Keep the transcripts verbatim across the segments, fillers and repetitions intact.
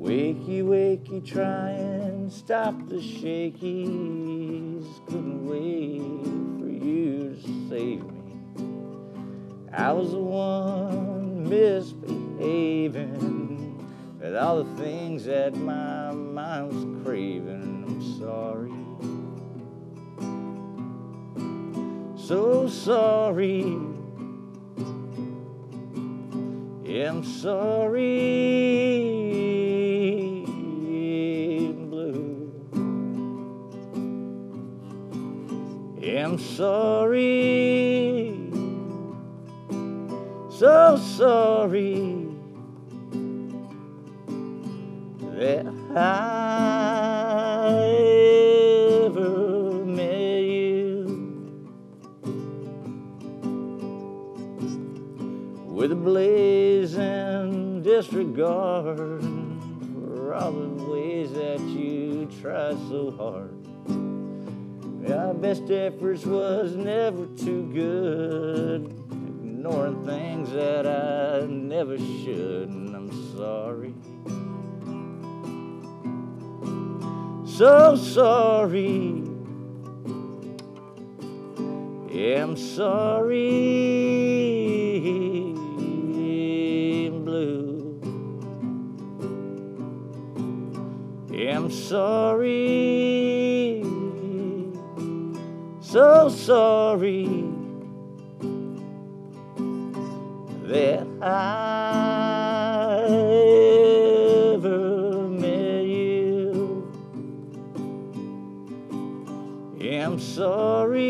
Wakey, wakey, try and stop the shakies. Couldn't wait for you to save me. I was the one misbehaving with all the things that my mind was craving. I'm sorry. So sorry. Yeah, I'm sorry. I'm sorry, so sorry that I ever met you with a blazing disregard for all the ways that you try so hard. Our best efforts was never too good, ignoring things that I never should, and I'm sorry. So sorry. Yeah, I'm sorry. I'm blue. Yeah, I'm sorry. So sorry that I ever met you. Yeah, I'm sorry,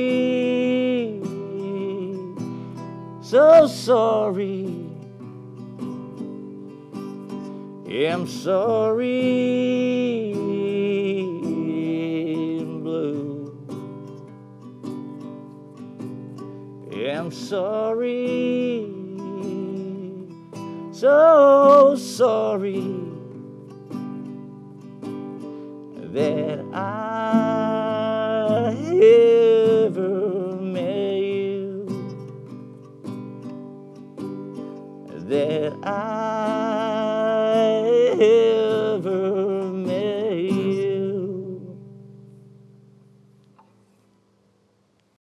so sorry. Yeah, I'm sorry. Yeah, I'm sorry, so sorry that I ever met you, that I